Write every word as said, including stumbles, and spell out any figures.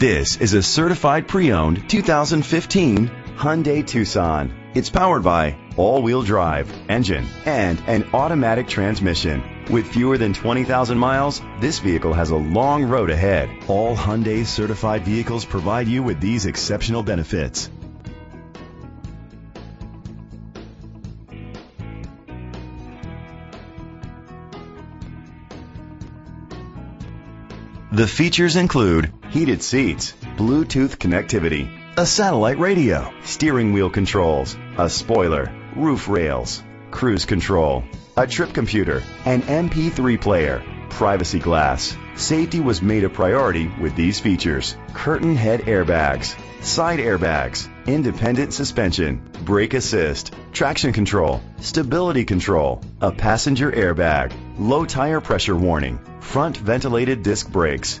This is a certified pre-owned two thousand fifteen Hyundai Tucson. It's powered by all-wheel drive, engine, and an automatic transmission. With fewer than twenty thousand miles, this vehicle has a long road ahead. All Hyundai certified vehicles provide you with these exceptional benefits: the features include heated seats, Bluetooth connectivity, a satellite radio, steering wheel controls, a spoiler, roof rails, cruise control, a trip computer, an M P three player, privacy glass. Safety was made a priority with these features: curtain head airbags, side airbags, independent suspension, brake assist, traction control, stability control, a passenger airbag, low tire pressure warning, front ventilated disc brakes,